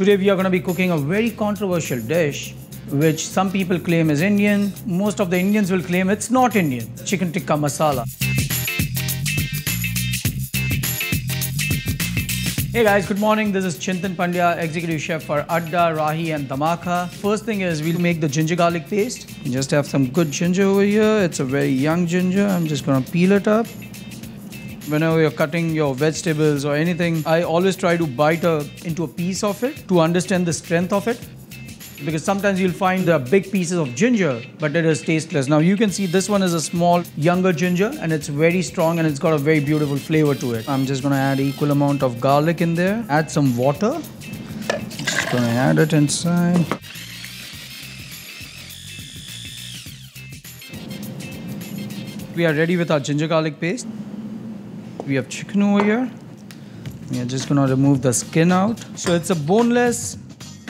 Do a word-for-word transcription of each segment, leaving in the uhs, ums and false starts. Today we are going to be cooking a very controversial dish which some people claim is Indian. Most of the Indians will claim it's not Indian. Chicken tikka masala. Hey guys, good morning. This is Chintan Pandya, Executive Chef for Adda, Rahi and Damaka. First thing is we'll make the ginger garlic paste. You just have some good ginger over here. It's a very young ginger. I'm just going to peel it up. Whenever you're cutting your vegetables or anything, I always try to bite a, into a piece of it to understand the strength of it. Because sometimes you'll find there are big pieces of ginger, but it is tasteless. Now you can see this one is a small, younger ginger, and it's very strong and it's got a very beautiful flavor to it. I'm just gonna add equal amount of garlic in there. Add some water. Just gonna add it inside. We are ready with our ginger garlic paste. We have chicken over here. We are just gonna remove the skin out. So it's a boneless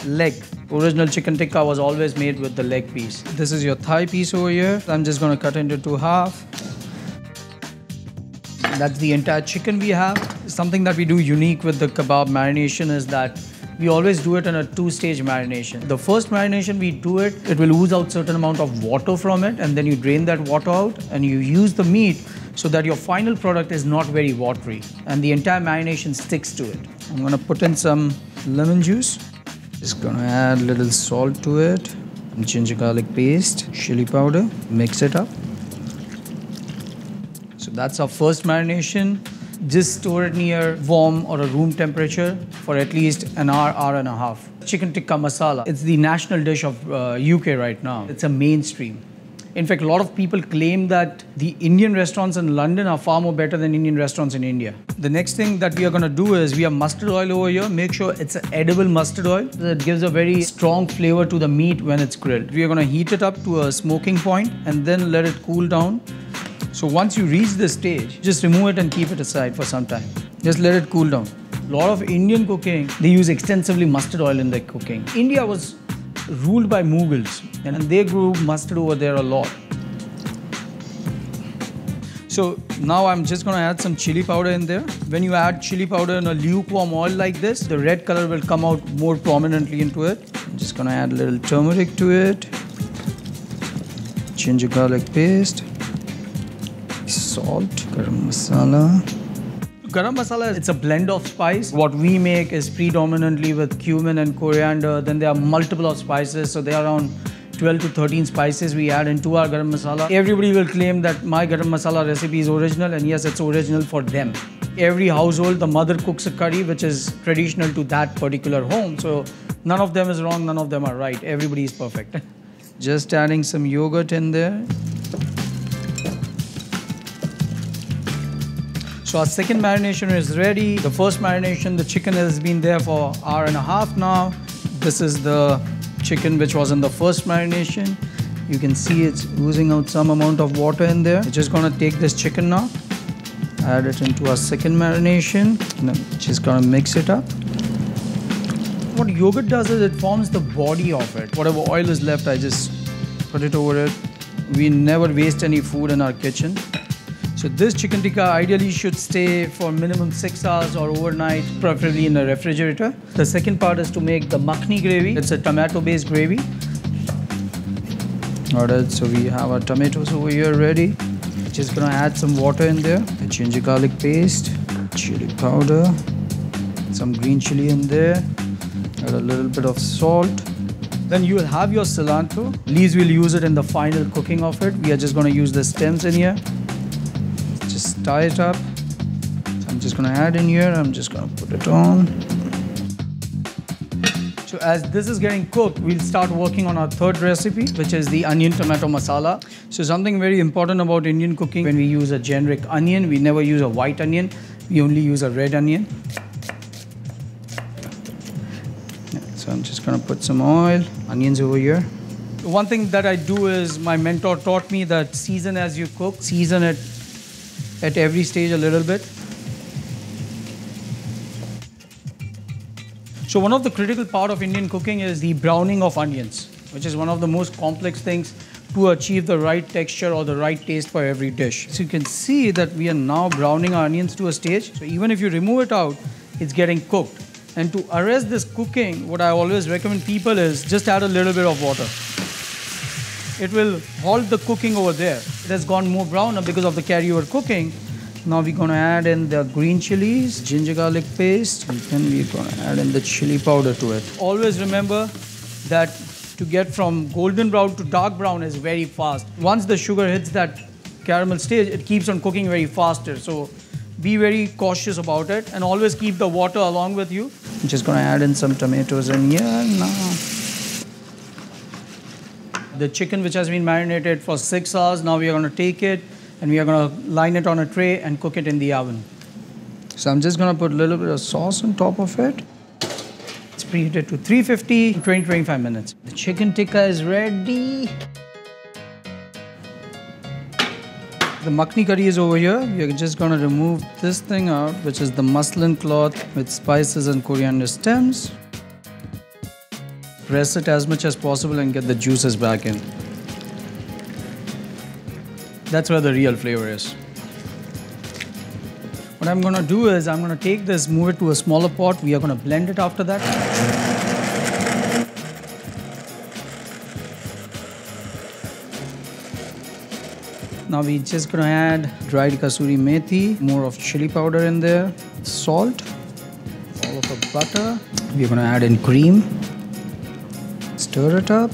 leg. Original chicken tikka was always made with the leg piece. This is your thigh piece over here. I'm just gonna cut into two half. That's the entire chicken we have. Something that we do unique with the kebab marination is that we always do it in a two-stage marination. The first marination we do it, it will ooze out certain amount of water from it, and then you drain that water out and you use the meat so that your final product is not very watery. And the entire marination sticks to it. I'm gonna put in some lemon juice. Just gonna add a little salt to it, ginger garlic paste, chili powder, mix it up. So that's our first marination. Just store it near warm or a room temperature for at least an hour, hour and a half. Chicken tikka masala, it's the national dish of uh, U K right now. It's a mainstream. In fact, a lot of people claim that the Indian restaurants in London are far more better than Indian restaurants in India. The next thing that we are going to do is we have mustard oil over here. Make sure it's an edible mustard oil. It gives a very strong flavor to the meat when it's grilled. We are going to heat it up to a smoking point and then let it cool down. So once you reach this stage, just remove it and keep it aside for some time. Just let it cool down. A lot of Indian cooking, they use extensively mustard oil in their cooking. India was ruled by Mughals, and they grew mustard over there a lot. So now I'm just gonna add some chili powder in there. When you add chili powder in a lukewarm oil like this, the red color will come out more prominently into it. I'm just gonna add a little turmeric to it, ginger garlic paste, salt, garam masala. Garam masala, it's a blend of spice. What we make is predominantly with cumin and coriander. Then there are multiple of spices. So there are around twelve to thirteen spices we add into our garam masala. Everybody will claim that my garam masala recipe is original, and yes, it's original for them. Every household, the mother cooks a curry which is traditional to that particular home. So none of them is wrong, none of them are right. Everybody is perfect. Just adding some yogurt in there. So our second marination is ready. The first marination, the chicken has been there for an hour and a half now. This is the chicken which was in the first marination. You can see it's oozing out some amount of water in there. We're just gonna take this chicken now, add it into our second marination, and I'm just gonna mix it up. What yogurt does is it forms the body of it. Whatever oil is left, I just put it over it. We never waste any food in our kitchen. So this chicken tikka ideally should stay for minimum six hours or overnight, preferably in a refrigerator. The second part is to make the makhni gravy. It's a tomato-based gravy. All right, so we have our tomatoes over here ready. Just gonna add some water in there. The ginger garlic paste, chili powder, some green chili in there, add a little bit of salt. Then you will have your cilantro. Leaves we'll use it in the final cooking of it. We are just gonna use the stems in here. Just tie it up. So I'm just gonna add in here, I'm just gonna put it on. So as this is getting cooked, we'll start working on our third recipe, which is the onion tomato masala. So something very important about Indian cooking, when we use a generic onion, we never use a white onion, we only use a red onion. So I'm just gonna put some oil, onions over here. One thing that I do is, my mentor taught me that season as you cook, season it at every stage a little bit. So one of the critical part of Indian cooking is the browning of onions, which is one of the most complex things to achieve the right texture or the right taste for every dish. So you can see that we are now browning our onions to a stage. So even if you remove it out, it's getting cooked. And to arrest this cooking, what I always recommend people is just add a little bit of water. It will halt the cooking over there. It has gone more browner because of the carryover cooking. Now we're gonna add in the green chilies, ginger garlic paste, and then we're gonna add in the chili powder to it. Always remember that to get from golden brown to dark brown is very fast. Once the sugar hits that caramel stage, it keeps on cooking very faster. So be very cautious about it and always keep the water along with you. I'm just gonna add in some tomatoes in here now. The chicken which has been marinated for six hours, now we are going to take it and we are going to line it on a tray and cook it in the oven. So I'm just going to put a little bit of sauce on top of it. It's preheated to three fifty, twenty to twenty-five minutes. The chicken tikka is ready. The makhni curry is over here. You're just going to remove this thing out, which is the muslin cloth with spices and coriander stems. Press it as much as possible and get the juices back in. That's where the real flavor is. What I'm gonna do is I'm gonna take this, move it to a smaller pot. We are gonna blend it after that. Now we're just gonna add dried kasuri methi, more of chili powder in there, salt, all of the butter. We're gonna add in cream. Stir it up,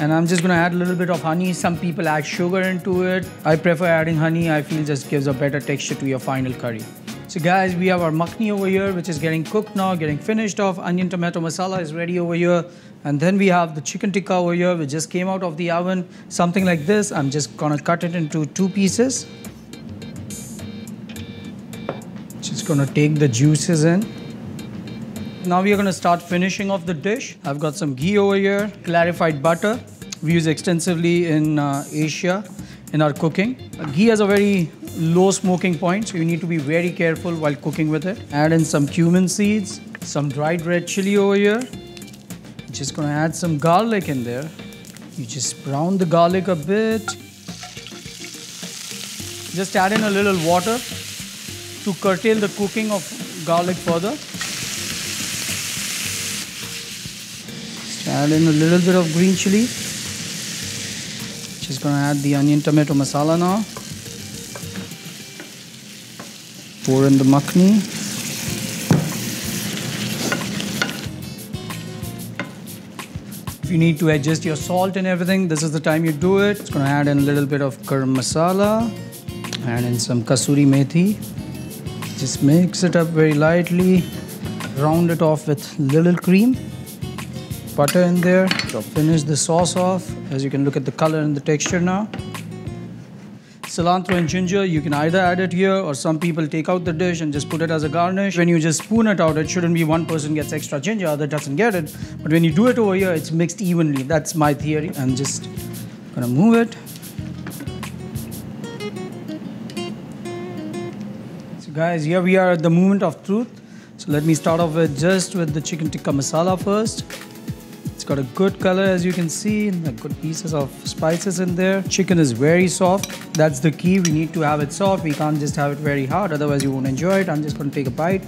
and I'm just going to add a little bit of honey. Some people add sugar into it. I prefer adding honey. I feel just gives a better texture to your final curry. So guys, we have our makhni over here, which is getting cooked now, getting finished off. Onion tomato masala is ready over here. And then we have the chicken tikka over here, which just came out of the oven. Something like this. I'm just going to cut it into two pieces. Just going to take the juices in. Now we are going to start finishing off the dish. I've got some ghee over here, clarified butter. We use extensively in uh, Asia in our cooking. Ghee has a very low smoking point, so you need to be very careful while cooking with it. Add in some cumin seeds, some dried red chili over here. Just going to add some garlic in there. You just brown the garlic a bit. Just add in a little water to curtail the cooking of garlic further. Add in a little bit of green chili. Just gonna add the onion tomato masala now. Pour in the makhni. If you need to adjust your salt and everything, this is the time you do it. Just gonna add in a little bit of garam masala. Add in some kasuri methi. Just mix it up very lightly. Round it off with little cream. Butter in there. So finish the sauce off. As you can look at the color and the texture now. Cilantro and ginger, you can either add it here or some people take out the dish and just put it as a garnish. When you just spoon it out, it shouldn't be one person gets extra ginger, other doesn't get it. But when you do it over here, it's mixed evenly. That's my theory. I'm just gonna move it. So guys, here we are at the moment of truth. So let me start off with just with the chicken tikka masala first. Got a good color, as you can see, and good pieces of spices in there. Chicken is very soft. That's the key. We need to have it soft. We can't just have it very hard, otherwise you won't enjoy it. I'm just going to take a bite.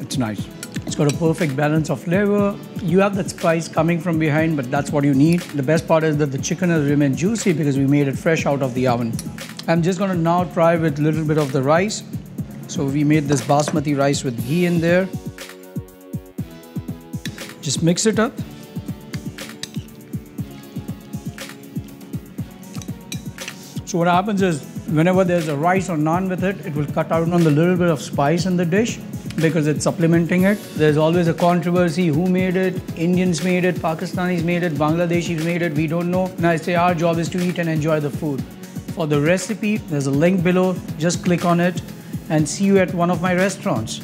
It's nice. It's got a perfect balance of flavor. You have that spice coming from behind, but that's what you need. The best part is that the chicken has remained juicy because we made it fresh out of the oven. I'm just going to now try with a little bit of the rice. So we made this basmati rice with ghee in there. Just mix it up. So what happens is, whenever there's a rice or naan with it, it will cut out on the little bit of spice in the dish because it's supplementing it. There's always a controversy, who made it? Indians made it, Pakistanis made it, Bangladeshis made it, we don't know. And I say our job is to eat and enjoy the food. For the recipe, there's a link below. Just click on it and see you at one of my restaurants.